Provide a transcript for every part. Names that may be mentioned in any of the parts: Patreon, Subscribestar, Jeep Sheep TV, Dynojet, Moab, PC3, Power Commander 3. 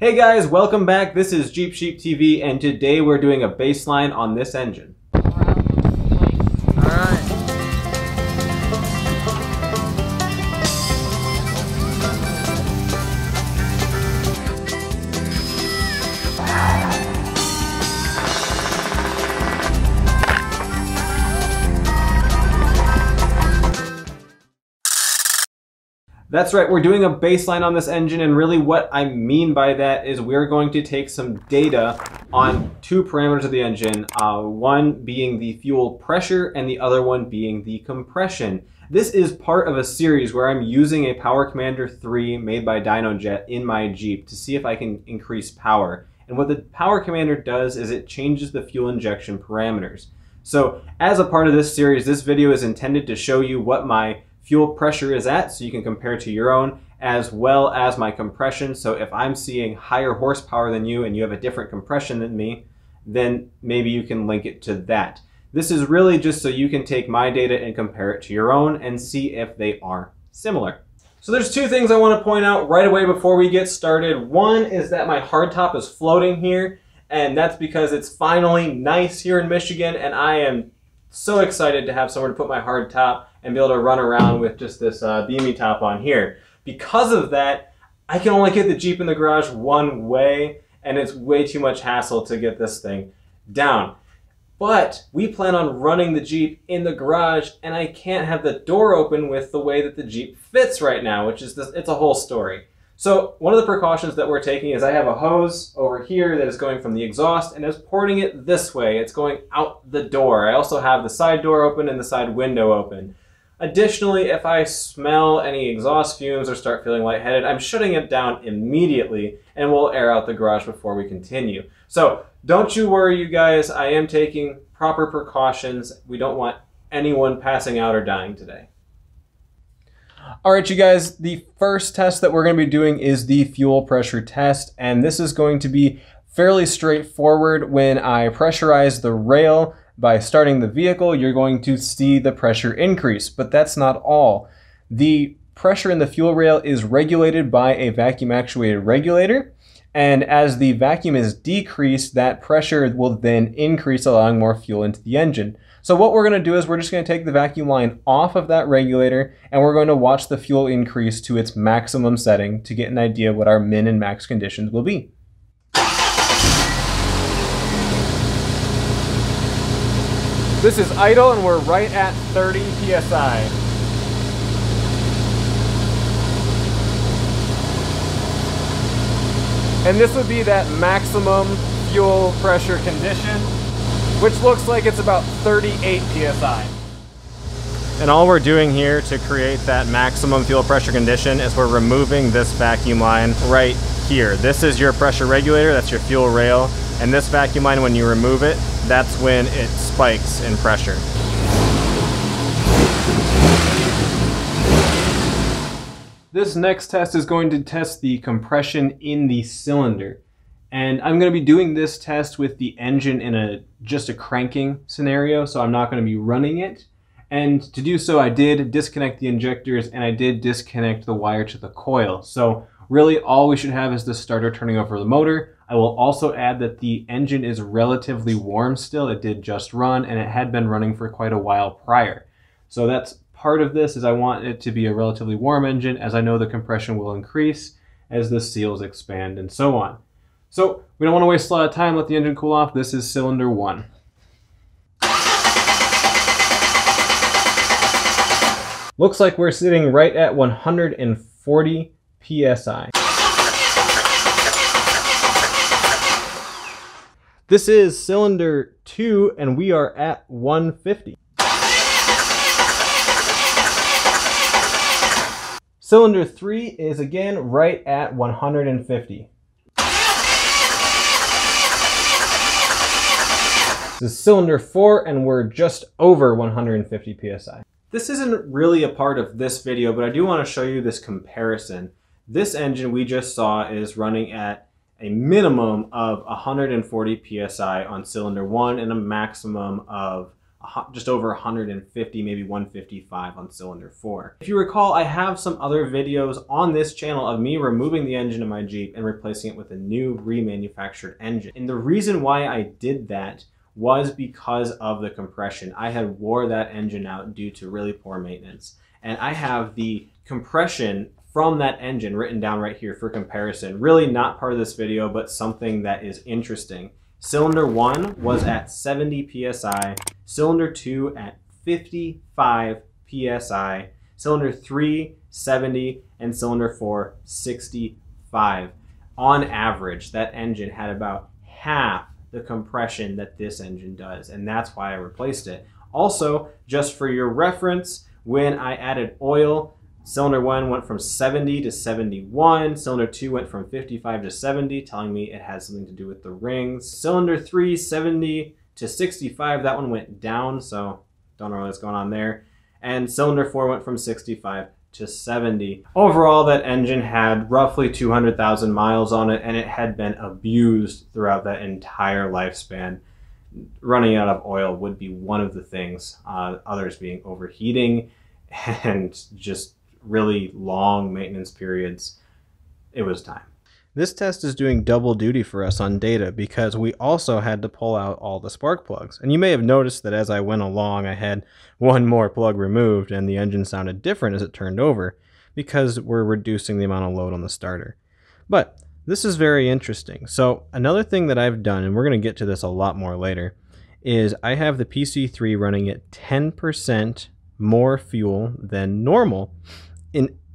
Hey guys, welcome back. This is Jeep Sheep TV, and today we're doing a baseline on this engine. That's right, we're doing a baseline on this engine, and really what I mean by that is we're going to take some data on two parameters of the engine, one being the fuel pressure and the other one being the compression. This is part of a series where I'm using a Power Commander 3 made by Dynojet in my Jeep to see if I can increase power. And what the Power Commander does is it changes the fuel injection parameters. So as a part of this series, this video is intended to show you what my fuel pressure is at, so you can compare to your own, as well as my compression. So if I'm seeing higher horsepower than you and you have a different compression than me, then maybe you can link it to that. This is really just so you can take my data and compare it to your own and see if they are similar. So there's two things I want to point out right away before we get started. One is that my hardtop is floating here, and that's because it's finally nice here in Michigan, and I am so excited to have somewhere to put my hard top and be able to run around with just this beamy top on here. Because of that, I can only get the Jeep in the garage one way, and it's way too much hassle to get this thing down. But we plan on running the Jeep in the garage, and I can't have the door open with the way that the Jeep fits right now, which is this, it's a whole story. So one of the precautions that we're taking is I have a hose over here that is going from the exhaust and is porting it this way. It's going out the door. I also have the side door open and the side window open. Additionally, if I smell any exhaust fumes or start feeling lightheaded, I'm shutting it down immediately and we'll air out the garage before we continue. So don't you worry, you guys. I am taking proper precautions. We don't want anyone passing out or dying today. All right, you guys, the first test that we're going to be doing is the fuel pressure test, and this is going to be fairly straightforward. When I pressurize the rail by starting the vehicle, you're going to see the pressure increase, but that's not all. The pressure in the fuel rail is regulated by a vacuum actuated regulator, and as the vacuum is decreased, that pressure will then increase, allowing more fuel into the engine. So what we're going to do is we're just going to take the vacuum line off of that regulator, and we're going to watch the fuel increase to its maximum setting to get an idea of what our min and max conditions will be. This is idle, and we're right at 30 PSI. And this would be that maximum fuel pressure condition, which looks like it's about 38 PSI. And all we're doing here to create that maximum fuel pressure condition is we're removing this vacuum line right here. This is your pressure regulator, that's your fuel rail. And this vacuum line, when you remove it, that's when it spikes in pressure. This next test is going to test the compression in the cylinder. And I'm going to be doing this test with the engine in just a cranking scenario, so I'm not going to be running it. And to do so, I did disconnect the injectors, and I did disconnect the wire to the coil. So really all we should have is the starter turning over the motor. I will also add that the engine is relatively warm still. It did just run, and it had been running for quite a while prior. So that's part of this, is I want it to be a relatively warm engine, as I know the compression will increase as the seals expand and so on. So we don't want to waste a lot of time, let the engine cool off. This is cylinder one. Looks like we're sitting right at 140 PSI. This is cylinder two, and we are at 150. Cylinder three is again right at 150. This is cylinder four, and we're just over 150 PSI. This isn't really a part of this video, but I do want to show you this comparison. This engine we just saw is running at a minimum of 140 PSI on cylinder one and a maximum of just over 150, maybe 155 on cylinder 4. If you recall, I have some other videos on this channel of me removing the engine of my Jeep and replacing it with a new remanufactured engine. And the reason why I did that was because of the compression. I had wore that engine out due to really poor maintenance. And I have the compression from that engine written down right here for comparison. Really not part of this video, but something that is interesting. Cylinder 1 was at 70 PSI, cylinder 2 at 55 PSI, cylinder 3, 70, and cylinder 4, 65. On average, that engine had about half the compression that this engine does, and that's why I replaced it. Also, just for your reference, when I added oil, cylinder 1 went from 70 to 71. Cylinder 2 went from 55 to 70, telling me it has something to do with the rings. Cylinder 3, 70 to 65. That one went down, so don't know what's going on there. And cylinder 4 went from 65 to 70. Overall, that engine had roughly 200,000 miles on it, and it had been abused throughout that entire lifespan. Running out of oil would be one of the things, others being overheating and just really long maintenance periods. It was time. This test is doing double duty for us on data because we also had to pull out all the spark plugs. And you may have noticed that as I went along, I had one more plug removed and the engine sounded different as it turned over because we're reducing the amount of load on the starter. But this is very interesting. So another thing that I've done, and we're going to get to this a lot more later, is I have the PC3 running at 10% more fuel than normal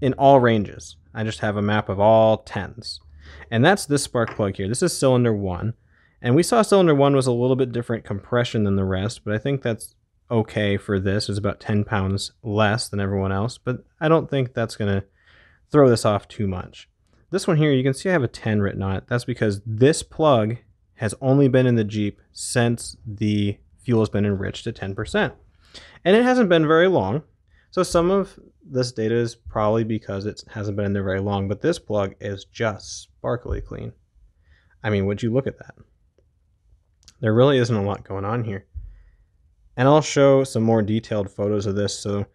in all ranges. I just have a map of all 10s. And that's this spark plug here. This is cylinder 1. And we saw cylinder 1 was a little bit different compression than the rest, but I think that's okay for this. It's about 10 pounds less than everyone else, but I don't think that's going to throw this off too much. This one here, you can see I have a 10 written on it. That's because this plug has only been in the Jeep since the fuel has been enriched to 10%. And it hasn't been very long. So some of this data is probably because it hasn't been in there very long, but this plug is just sparkly clean. I mean, would you look at that? There really isn't a lot going on here. And I'll show some more detailed photos of this so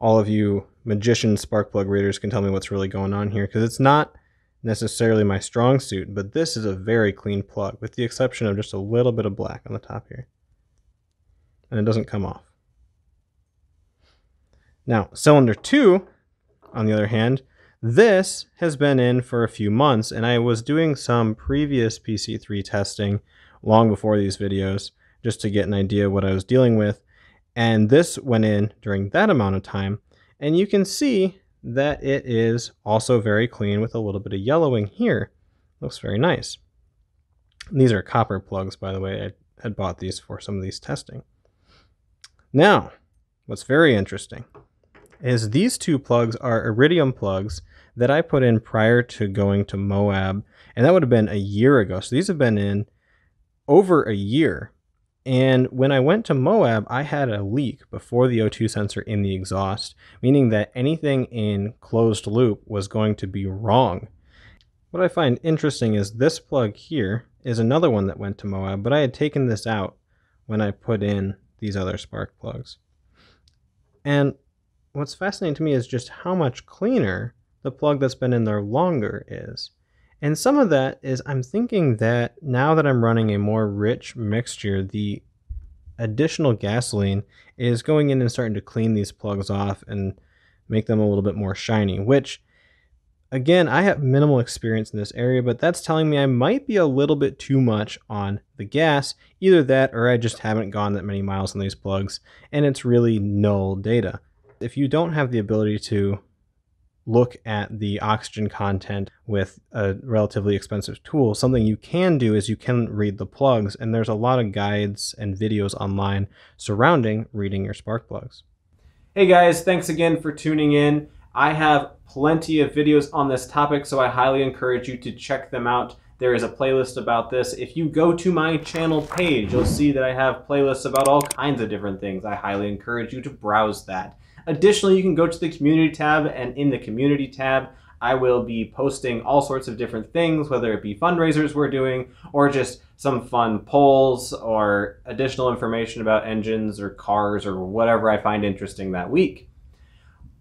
all of you magician spark plug readers can tell me what's really going on here, because it's not necessarily my strong suit, but this is a very clean plug with the exception of just a little bit of black on the top here. And it doesn't come off. Now, cylinder 2, on the other hand, this has been in for a few months, and I was doing some previous PC3 testing long before these videos just to get an idea of what I was dealing with, and this went in during that amount of time, and you can see that it is also very clean with a little bit of yellowing here. Looks very nice. And these are copper plugs, by the way. I had bought these for some of these testing. Now, what's very interesting is these two plugs are iridium plugs that I put in prior to going to Moab, and that would have been a year ago. So these have been in over a year. And when I went to Moab, I had a leak before the O2 sensor in the exhaust, meaning that anything in closed loop was going to be wrong. What I find interesting is this plug here is another one that went to Moab, but I had taken this out when I put in these other spark plugs. And what's fascinating to me is just how much cleaner the plug that's been in there longer is. And some of that is I'm thinking that now that I'm running a more rich mixture, the additional gasoline is going in and starting to clean these plugs off and make them a little bit more shiny, which again, I have minimal experience in this area, but that's telling me I might be a little bit too much on the gas, either that or I just haven't gone that many miles on these plugs and it's really null data. If you don't have the ability to look at the oxygen content with a relatively expensive tool, something you can do is you can read the plugs, and there's a lot of guides and videos online surrounding reading your spark plugs. Hey guys, thanks again for tuning in. I have plenty of videos on this topic, so I highly encourage you to check them out. There is a playlist about this. If you go to my channel page, you'll see that I have playlists about all kinds of different things. I highly encourage you to browse that. Additionally, you can go to the community tab, and in the community tab, I will be posting all sorts of different things, whether it be fundraisers we're doing or just some fun polls or additional information about engines or cars or whatever I find interesting that week.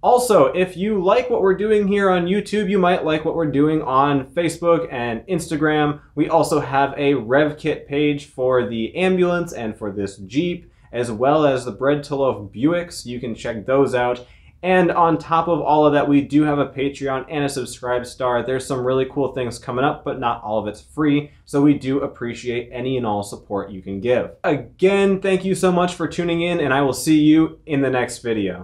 Also, if you like what we're doing here on YouTube, you might like what we're doing on Facebook and Instagram. We also have a Rev Kit page for the ambulance and for this Jeep, as well as the Bread to Loaf Buicks. You can check those out. And on top of all of that, we do have a Patreon and a Subscribe Star. There's some really cool things coming up, but not all of it's free. So we do appreciate any and all support you can give. Again, thank you so much for tuning in, and I will see you in the next video.